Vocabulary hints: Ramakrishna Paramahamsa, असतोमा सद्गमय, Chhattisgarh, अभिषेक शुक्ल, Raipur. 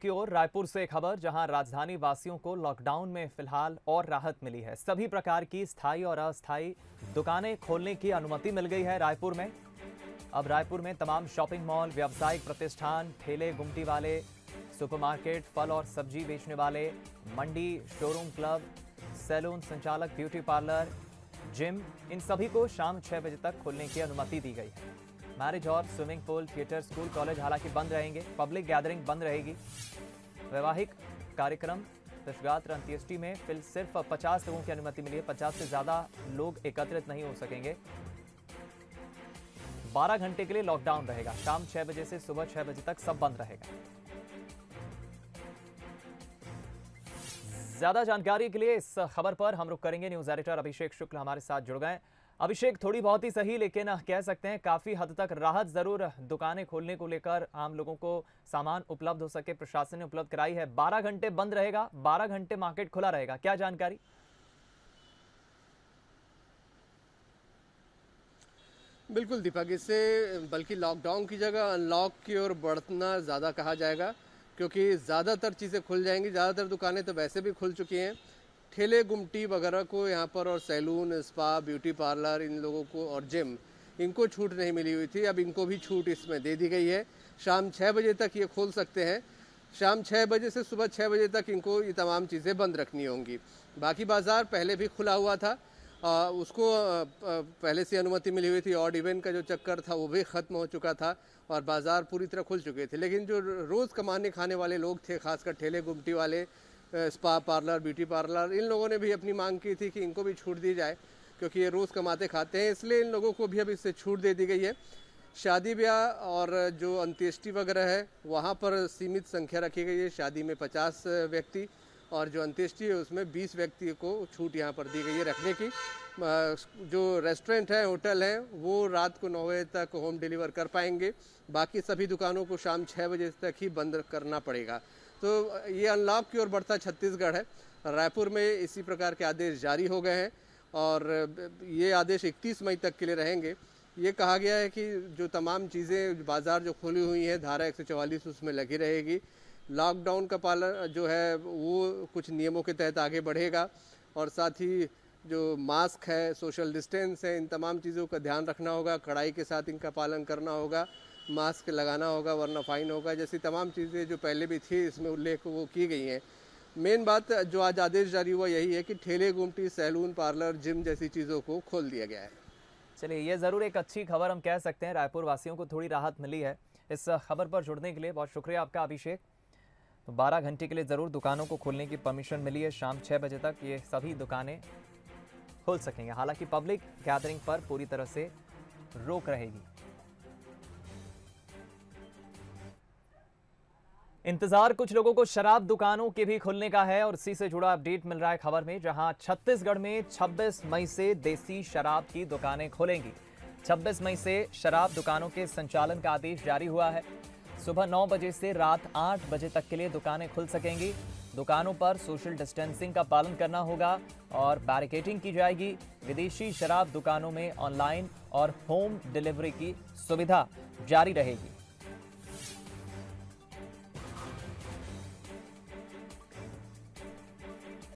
की ओर रायपुर से खबर, जहां राजधानी वासियों को लॉकडाउन में फिलहाल और राहत मिली है। सभी प्रकार की स्थायी और अस्थायी दुकानें खोलने की अनुमति मिल गई है रायपुर में। अब रायपुर में तमाम शॉपिंग मॉल, व्यावसायिक प्रतिष्ठान, ठेले, गुमटी वाले, सुपरमार्केट, फल और सब्जी बेचने वाले, मंडी, शोरूम, क्लब, सैलून संचालक, ब्यूटी पार्लर, जिम, इन सभी को शाम 6 बजे तक खोलने की अनुमति दी गई है। Marriage hall, swimming pool, theatre, school, college हालांकि बंद रहेंगे। पब्लिक गैदरिंग बंद रहेगी। वैवाहिक कार्यक्रम, दशगात्र, अंत्येष्टि में फिर सिर्फ 50 लोगों की अनुमति मिली है। 50 से ज्यादा लोग एकत्रित नहीं हो सकेंगे। 12 घंटे के लिए लॉकडाउन रहेगा। शाम 6 बजे से सुबह 6 बजे तक सब बंद रहेगा। ज्यादा जानकारी के लिए इस खबर पर हम रुक करेंगे। न्यूज एडिटर अभिषेक शुक्ल हमारे साथ जुड़ गए। अभिषेक, थोड़ी बहुत ही सही लेकिन कह सकते हैं काफी हद तक राहत जरूर दुकानें खोलने को लेकर, आम लोगों को सामान उपलब्ध हो सके प्रशासन ने उपलब्ध कराई है। 12 घंटे बंद रहेगा, 12 घंटे मार्केट खुला रहेगा, क्या जानकारी? बिल्कुल दीपक, इससे बल्कि लॉकडाउन की जगह अनलॉक की ओर बढ़ना ज़्यादा कहा जाएगा, क्योंकि ज़्यादातर चीज़ें खुल जाएंगी। ज़्यादातर दुकानें तो वैसे भी खुल चुकी हैं। ठेले, गुमटी वगैरह को यहाँ पर, और सैलून, स्पा, ब्यूटी पार्लर, इन लोगों को, और जिम, इनको छूट नहीं मिली हुई थी। अब इनको भी छूट इसमें दे दी गई है। शाम 6 बजे तक ये खोल सकते हैं। शाम 6 बजे से सुबह 6 बजे तक इनको ये तमाम चीज़ें बंद रखनी होंगी। बाकी बाज़ार पहले भी खुला हुआ था, उसको पहले से अनुमति मिली हुई थी। ऑड इवन का जो चक्कर था वो भी ख़त्म हो चुका था और बाज़ार पूरी तरह खुल चुके थे। लेकिन जो रोज़ कमाने खाने वाले लोग थे, खासकर ठेले, गुमटी वाले, स्पा पार्लर, ब्यूटी पार्लर, इन लोगों ने भी अपनी मांग की थी कि इनको भी छूट दी जाए, क्योंकि ये रोज़ कमाते खाते हैं। इसलिए इन लोगों को भी अब इससे छूट दे दी गई है। शादी ब्याह और जो अंत्येष्टि वगैरह है, वहाँ पर सीमित संख्या रखी गई है। शादी में 50 व्यक्ति और जो अंत्येष्टि है उसमें 20 व्यक्ति को छूट यहाँ पर दी गई है रखने की। जो रेस्टोरेंट हैं, होटल हैं, वो रात को 9 बजे तक होम डिलीवर कर पाएंगे। बाकी सभी दुकानों को शाम 6 बजे तक ही बंद करना पड़ेगा। तो ये अनलॉक की ओर बढ़ता छत्तीसगढ़ है। रायपुर में इसी प्रकार के आदेश जारी हो गए हैं और ये आदेश 31 मई तक के लिए रहेंगे। ये कहा गया है कि जो तमाम चीज़ें, बाज़ार जो खुली हुई हैं, धारा 144 उसमें लगी रहेगी। लॉकडाउन का पालन जो है वो कुछ नियमों के तहत आगे बढ़ेगा और साथ ही जो मास्क है, सोशल डिस्टेंस है, इन तमाम चीज़ों का ध्यान रखना होगा। कड़ाई के साथ इनका पालन करना होगा, मास्क लगाना होगा वरना फ़ाइन होगा, जैसी तमाम चीज़ें जो पहले भी थी इसमें उल्लेख वो की गई हैं। मेन बात जो आज आदेश जारी हुआ यही है कि ठेले, गुमटी, सैलून, पार्लर, जिम जैसी चीज़ों को खोल दिया गया है। चलिए, ये ज़रूर एक अच्छी खबर हम कह सकते हैं, रायपुर वासियों को थोड़ी राहत मिली है। इस खबर पर जुड़ने के लिए बहुत शुक्रिया आपका अभिषेक। तो 12 घंटे के लिए ज़रूर दुकानों को खोलने की परमिशन मिली है। शाम 6 बजे तक ये सभी दुकानें खोल सकेंगे। हालांकि पब्लिक गैदरिंग पर पूरी तरह से रोक रहेगी। इंतजार कुछ लोगों को शराब दुकानों के भी खुलने का है और इसी से जुड़ा अपडेट मिल रहा है खबर में, जहां छत्तीसगढ़ में 26 मई से देसी शराब की दुकानें खोलेंगी। 26 मई से शराब दुकानों के संचालन का आदेश जारी हुआ है। सुबह 9 बजे से रात 8 बजे तक के लिए दुकानें खुल सकेंगी। दुकानों पर सोशल डिस्टेंसिंग का पालन करना होगा और बैरिकेडिंग की जाएगी। विदेशी शराब दुकानों में ऑनलाइन और होम डिलीवरी की सुविधा जारी रहेगी।